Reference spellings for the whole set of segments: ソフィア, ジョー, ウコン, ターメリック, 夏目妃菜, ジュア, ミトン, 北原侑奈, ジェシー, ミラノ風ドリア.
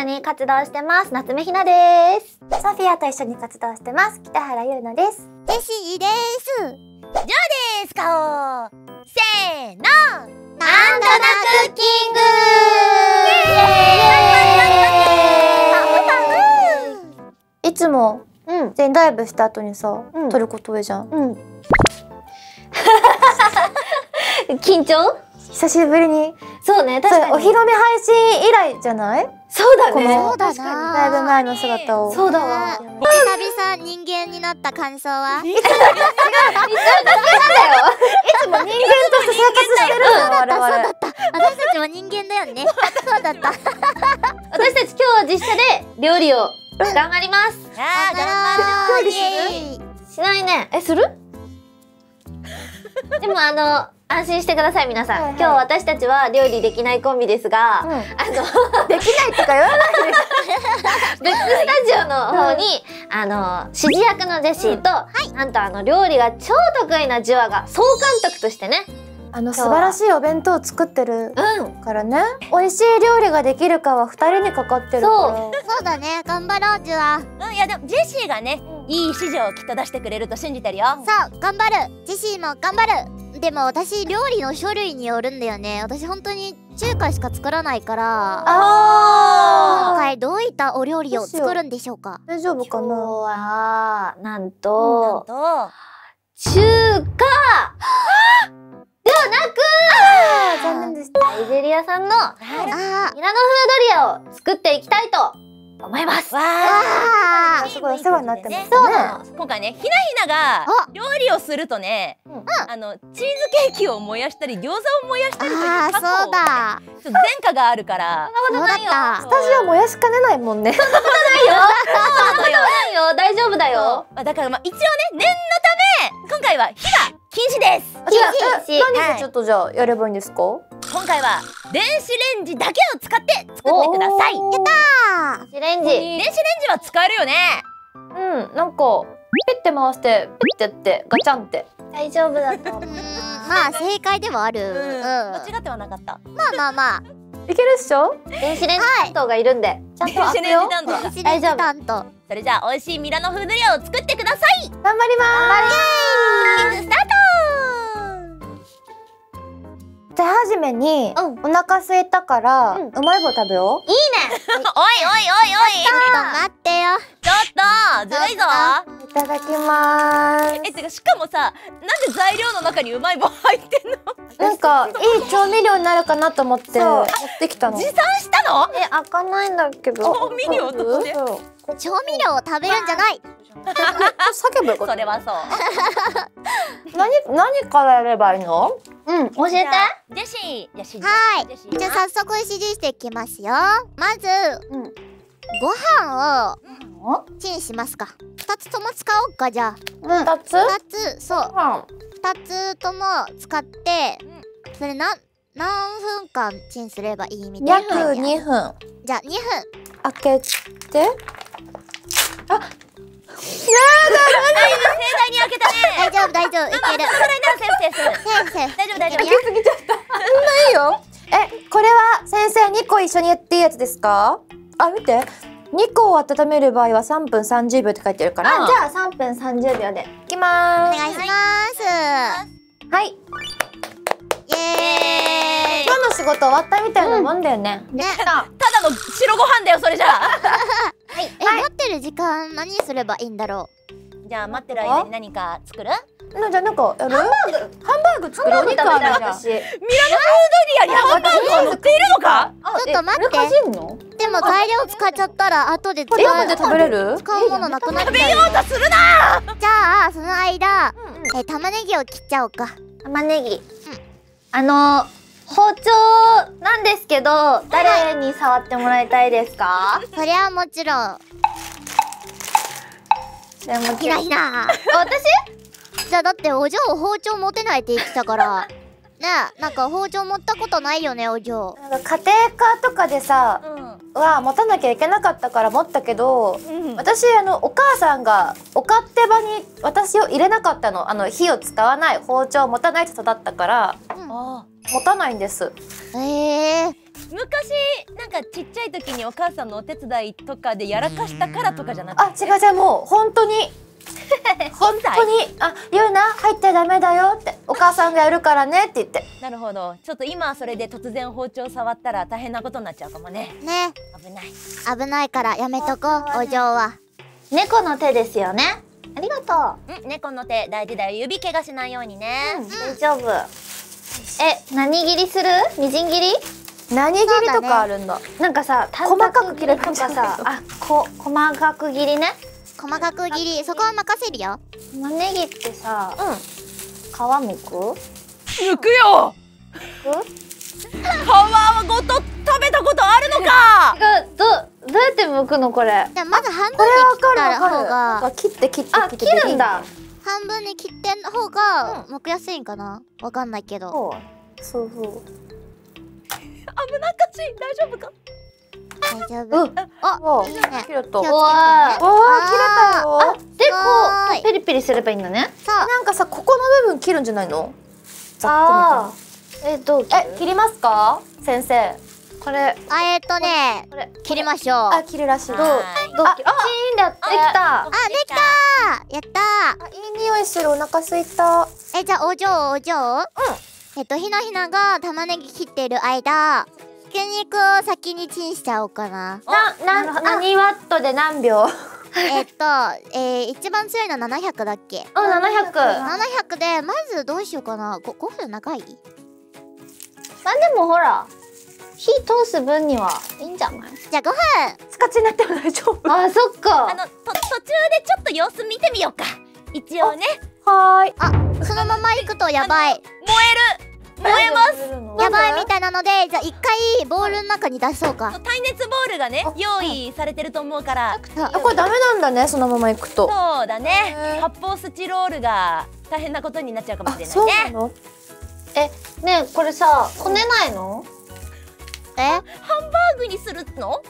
緒に活動してます。夏目ひなです。ソフィアと一緒に活動してます。北原優乃です。弟子です。ジョーです。顔。せーの。なんとなクッキング。いつも全員ライブした後にさ、撮ること多いじゃん。緊張？久しぶりに。そうね、確かにお披露目配信以来じゃない？そうだね。そうだな。ライブ前の姿を。そうだわ。久々人間になった感想は？違う。いつも人間だよ。いつも人間として生活してるの我々。そうだった。私たちも人間だよね。そうだった。私たち今日実写で料理を頑張ります。ああ、頑張る。しないね。え、する？でも安心してください皆さん、はい、今日私たちは料理できないコンビですが、うん、できないとか言わないで別スタジオの方に、うん、指示役のジェシーと、うん、なんと料理が超得意なジュアが総監督としてね、素晴らしいお弁当を作ってるからね、うん、美味しい料理ができるかは2人にかかってるから。そうだね、頑張ろうジュア。うん、いやでもジェシーがね、いい指示をきっと出してくれると信じてるよ。そう、頑張る。ジェシーも頑張る。でも私料理の種類によるんだよね。私本当に中華しか作らないから。今回どういったお料理を作るんでしょうか。大丈夫かな。今日はなんと中華ではなく、残念でした、イベリア産のミラノ風ドリアを作っていきたいと思います。わあ、すごいお世話になってますね。そうなの。今回ね、ひなひなが料理をするとね、チーズケーキを燃やしたり、餃子を燃やしたりという過去をちょっと前科があるから。そんなことないよ。スタジオ燃やしかねないもんね。そんなことないよ。そんなことないよ。大丈夫だよ。だからまあ一応ね、念のため今回は火が禁止です。火禁止。何でちょっとじゃあやればいいんですか。今回は電子レンジだけを使って作ってください。やったー。電子レンジは使えるよね。うん、なんかペッて回してペッてやってガチャンって。大丈夫だと思う。まあ正解ではある。間違ってはなかった。まあまあまあ。いけるっしょ。電子レンジ担当がいるんで。ちゃんと開けよう。電子レンジ担当。それじゃあ美味しいミラノ風ドリアを作ってください。頑張ります。頑張ります。スタート。手始めに、お腹空いたから、うまい棒食べよう。いいね。おいおいおいおい。ちょっと待ってよ。ちょっと、ずるいぞ。いただきます。てか、しかもさ、なんで材料の中にうまい棒入ってんの。なんか、いい調味料になるかなと思って、持ってきたの。持参したの。え、開かないんだけど。調味料として。調味料を食べるんじゃない。叫ぶこと。それはそう。何からやればいいの。うん、教えて。ジェシー、はい、じゃあ早速指示していきますよ。まず、ご飯をチンしますか。2つとも使おうか、じゃあ。2つ、そう。2つとも使って、それ何分間チンすればいいみたいな。約2分。じゃあ2分。開けて。あっ。やだ、だいぶ盛大に開けたね。大丈夫大丈夫、いける。セーフ。大丈夫。開けすぎちゃった。うまいよ。え、これは先生2個一緒にやっていいやつですか？あ、見て。2個を温める場合は3分30秒って書いてるから。あ、じゃあ3分30秒で。いきます。お願いします。はい。イエーイ。今日の仕事終わったみたいなもんだよね。ね。ただの白ご飯だよそれじゃあ。はい、待ってる時間何すればいいんだろう。じゃあ待ってる間に何か作る？じゃあなんかやる？ハンバーグ作る。お肉あるじゃん。ミラノ風ドリアにハンバーグが乗っているのか？ちょっと待って。でも大量使っちゃったら後で食べれる？使うものなくなっちゃう。食べようとするな。じゃあその間、玉ねぎを切っちゃおうか。玉ねぎ。包丁なんですけど、誰に触ってもらいたいですか？それはもちろん。でもひなひな。私？じゃあだってお嬢包丁持てないって言ってたから。ねえ、なんか包丁持ったことないよねお嬢。なんか家庭科とかでさ、は持たなきゃいけなかったから持ったけど、私お母さんがお勝手場に私を入れなかったの。火を使わない、包丁を持たないって育ったから。持たないんです。昔なんかちっちゃい時にお母さんのお手伝いとかでやらかしたからとかじゃなくて、あ、違う違う、もう本当に本当に「あ、ゆうな入ってダメだよ」って「お母さんがやるからね」って言って。なるほど、ちょっと今それで突然包丁触ったら大変なことになっちゃうかもね。ね、危ない危ないからやめとこう。お嬢は猫の手ですよね。ありがとう。猫の手大事だよ、指怪我しないようにね。大丈夫。え、何切りする？みじん切り？何切りとかあるんだ。なんかさ、細かく切るとかさ、あ、細かく切りね。細かく切り、そこは任せるよ。玉ねぎってさ、皮むく？むくよ。皮はごと食べたことあるのか。どうやって剥くのこれ？まず半分に切った方が。切るんだ。半分に切ってん方が剥きやすいんかな。わかんないけど。そうそう。危なっかち、大丈夫か？大丈夫。あ、いいね。切れた。わあ、切れたよ。でこうペリペリすればいいんだね。なんかさ、ここの部分切るんじゃないの？ああ。切りますか、先生？これ切りましょう。あ、切るらしい。どう？あ、チーンだって。できた。あ、できた。やった。いい匂いする。お腹すいた。え、じゃあお嬢。ひなが玉ねぎ切ってる間、ひき肉を先にチンしちゃおうかな。何ワットで何秒？一番強いの700だっけ？700でまずどうしようかな。5分長い？でもほら。火通す分にはいいんじゃない？じゃあ5分スカチになっても大丈夫。あ、そっか。途中でちょっと様子見てみようか、一応ね。はーい。あ、そのまま行くとやばい。燃えます。やばいみたいなので、じゃあ一回ボウルの中に出そうか。耐熱ボウルがね、用意されてると思うから。あ、これダメなんだね、そのまま行くと。そうだね、発泡スチロールが大変なことになっちゃうかもしれないね。そうなの？え、ねえ、これさ、こねないの？ハンバーグにするの？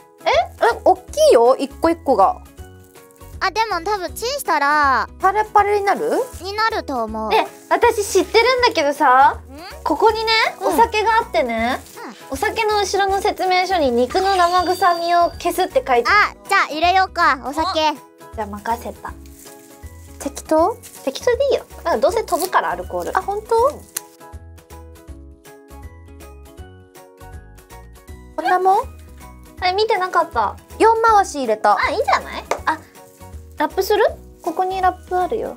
おっきいよ、一個一個が。あ、でも多分チンしたらパレパレになる？になると思う。私知ってるんだけどさ、ここにね、お酒があってね、お酒の後ろの説明書に肉の生臭みを消すって書いて。あ、じゃあ入れようか、お酒。じゃあ任せた。適当？適当でいいよ。どうせ飛ぶから、アルコール。あ、本当？こんなもん？あれ見てなかった。4回し入れた。あ、いいじゃない。あ、ラップする？ここにラップあるよ。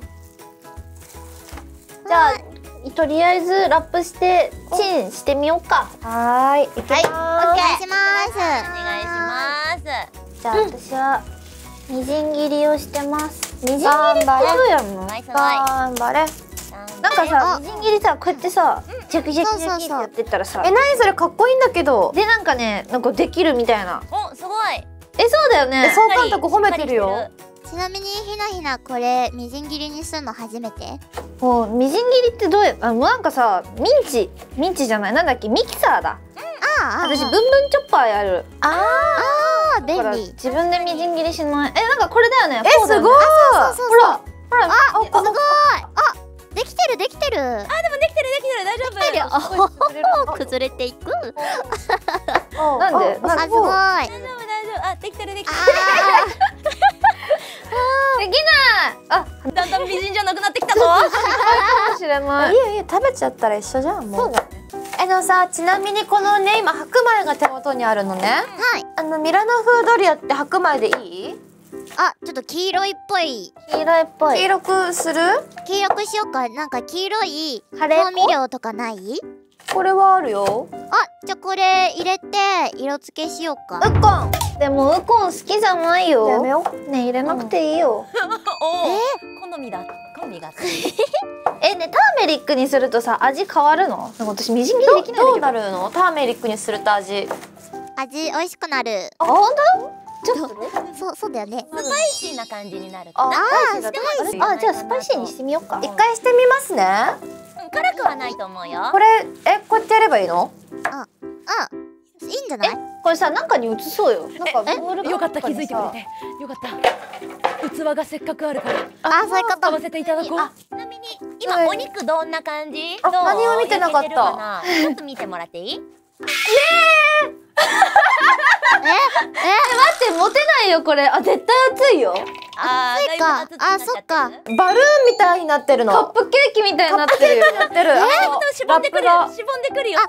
じゃあとりあえずラップしてチンしてみようか。はーい、いきます。はい、お願いします。じゃあ私はみじん切りをしてます。みじん切りそうやもん。頑張れ。なんかさ、みじん切りさ、こうやってさ、ジャキジャキジャキってやってったらさ、何それかっこいいんだけど。で、なんかね、なんかできるみたいな。お、すごい。そうだよね。総監督褒めてるよ。ちなみにひな、これみじん切りにするの初めて？お、みじん切りってどうや、なんかさ、ミンチじゃない、なんだっけ、ミキサーだ。私ブンブンチョッパーやる。あー、便利。自分でみじん切りしない。なんかこれだよね。すごい。ほら、あ、すごい。あ、できてる。あ、でもできてる。大丈夫。崩れていく。なんで？あ、すごい。大丈夫。あ、できてる。できない。あ、だんだん美人じゃなくなってきたぞ。かもしれない。いや食べちゃったら一緒じゃんもう。さ、ちなみにこのね、今白米が手元にあるのね。はい。ミラノ風ドリアって白米でいい？あ、ちょっと黄色っぽい。黄色くする？黄色くしようか。なんか黄色い調味料とかない？これはあるよ。あ、じゃあこれ入れて色付けしようか。ウコン。でもウコン好きじゃないよ。やめよう。ね、入れなくていいよ。好みが。ね、ターメリックにするとさ、味変わるの？なんか私みじん切りできないんだけど。どうなるの？ターメリックにすると味美味しくなる。あ、本当？ちょっとそうだよね。スパイシーな感じになる。あ、じゃあスパイシーにしてみようか。一回してみますね。辛くはないと思うよ。これこうやってやればいいの？あ、いいんじゃない？これさ、なんかに移そうよ。なんかよかった、気づいてくれて。よかった。器がせっかくあるから。あ、そういうこと。買わせていただこう。ちなみに今お肉どんな感じ？何も見てなかった。ちょっと見てもらっていい？ねえ。待って、持てないよこれ。あ、絶対熱いよ。熱いか。あ、そっか。バルーンみたいになってるの。カップケーキみたいになってるよ。しぼんでくる。しぼんでくるよ。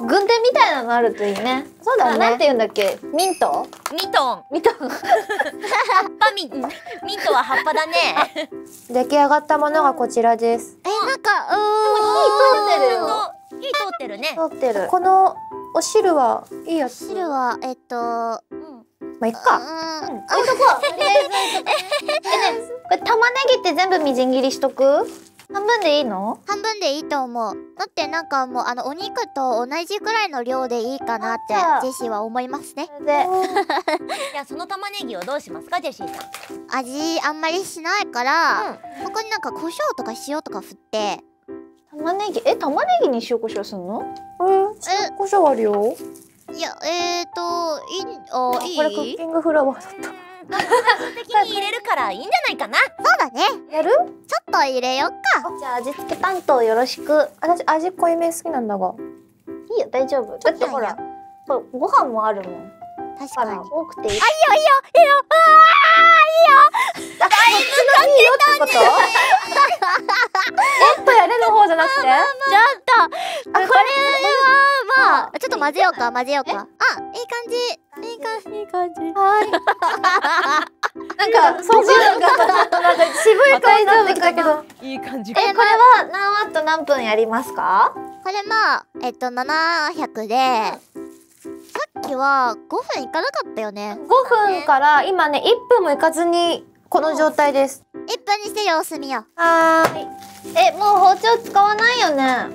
軍手みたいなのあるといいね。そうだね。なんて言うんだっけ？ミント？ミトン。ミトン。葉っぱミント。ミントは葉っぱだね。出来上がったものがこちらです。なんか火通ってるよ。火通ってるね。通ってる。このお汁はいいやつ。汁はまあいっか。置いとこう。これ玉ねぎって全部みじん切りしとく？半分でいいの？半分でいいと思う。だってなんかもうお肉と同じくらいの量でいいかなってジェシーは思いますね。で、じゃあその玉ねぎをどうしますかジェシーさん？味あんまりしないから、ここになんか胡椒とか塩とか振って。玉ねぎ、玉ねぎに塩胡椒すんの？塩胡椒あるよ。いや、いい。これクッキングフラワーだった。的に入れるからいいんじゃないかな。そうだね。やる？ちょっと入れよっか。じゃあ味付け担当よろしく。私味濃いめ好きなんだが。いいよ、大丈夫。だってほら、ご飯もあるもん。確かに多くていい。あ、いいよいいよいいよ。ああいいよ。だいぶいいよってこと？やれの方じゃなくて？ちょっとこれは。ちょっと混ぜようか混ぜようか。あ、いい感じ。はい。なんかそういうのが渋い感じになってきたけど。いい感じ。これは何ワット何分やりますか？これまあ700で、さっきは5分いかなかったよね。5分から今ね1分もいかずにこの状態です。1分にして様子見よう。はい。もう包丁使わないよね。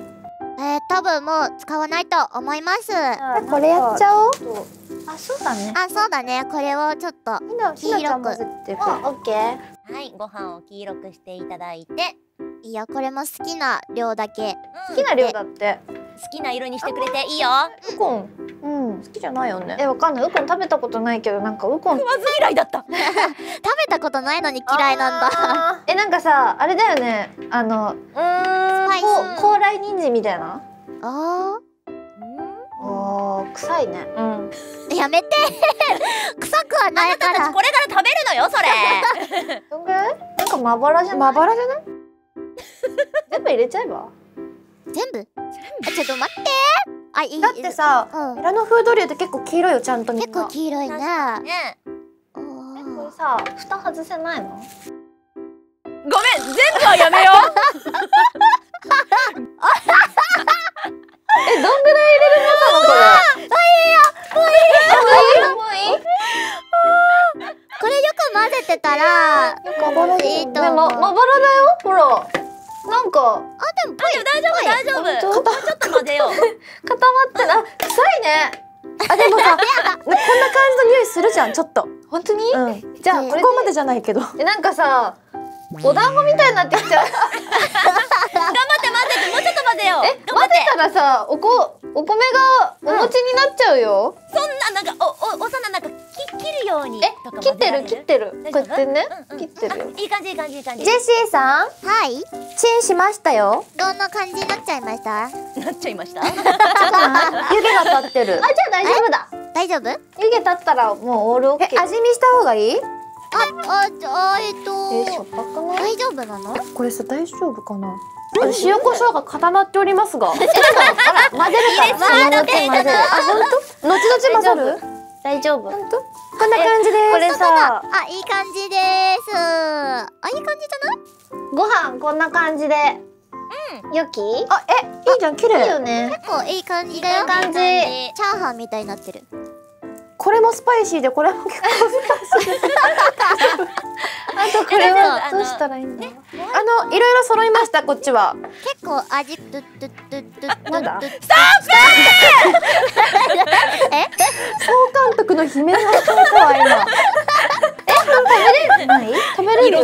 多分もう使わないと思います。これやっちゃおう。あ、そうだね。あ、そうだね。これをちょっと黄色く。あ、オッケー。はい、ご飯を黄色くしていただいて。いや、これも好きな量だけ。好きな量だって。好きな色にしてくれていいよ。ウコン。うん、好きじゃないよね。わかんない。ウコン食べたことないけど、なんかウコン。食わず嫌いだった。食べたことないのに嫌いなんだ。なんかさ、あれだよね。高麗人参みたいな。ああ、臭いね。やめて。臭くはないから。これから食べるのよ、それ。どんぐらい？なんかまばらじゃない？まばらじゃない？全部入れちゃえば。全部？ちょっと待って。あ、いい。だってさ、ミラノ風ドリューって結構黄色いよ、ちゃんとみんな。結構黄色いね。ね。これさ、蓋外せないの？ごめん、全部はやめよう。どんぐらい入れるのかなこれ。もういいよ。これよく混ぜてたらよくまばらない。まばらだよ。ほら。なんかでも大丈夫。ちょっと混ぜよう。固まってな。臭いね。あ、でもさ、こんな感じの匂いするじゃん。ちょっと。本当に？じゃあここまでじゃないけど。なんかさ。お団子みたいになってきちゃう。頑張って混ぜて、もうちょっと混ぜよう。混ぜたらさ、お米がお餅になっちゃうよ。そんななんかおさななんか切るように。切ってる。こうやってね、切ってるよ。いい感じ。ジェシーさん、はい。チンしましたよ。どんな感じになっちゃいました？湯気が立ってる。あ、じゃあ大丈夫だ。大丈夫？湯気立ったらもうオールオッケー。味見した方がいい？大丈夫なの？これさ、大丈夫かな？塩コショウが固まっておりますが。混ぜるから。本当？後々混ぜる？大丈夫。本当？こんな感じです。これさ、あ、いい感じです。あ、いい感じじゃない？ご飯こんな感じで。よき？あ、いいじゃん、綺麗。いいよね。結構いい感じだよ。チャーハンみたいになってる。これもスパイシーで、これも結構スパイシーで。あとこれはどうしたらいいんだ。いろいろ揃いました。こっちは結構味なんだ。ストップ！総監督の悲鳴が聞こえたわ今。止めれない？止めれる？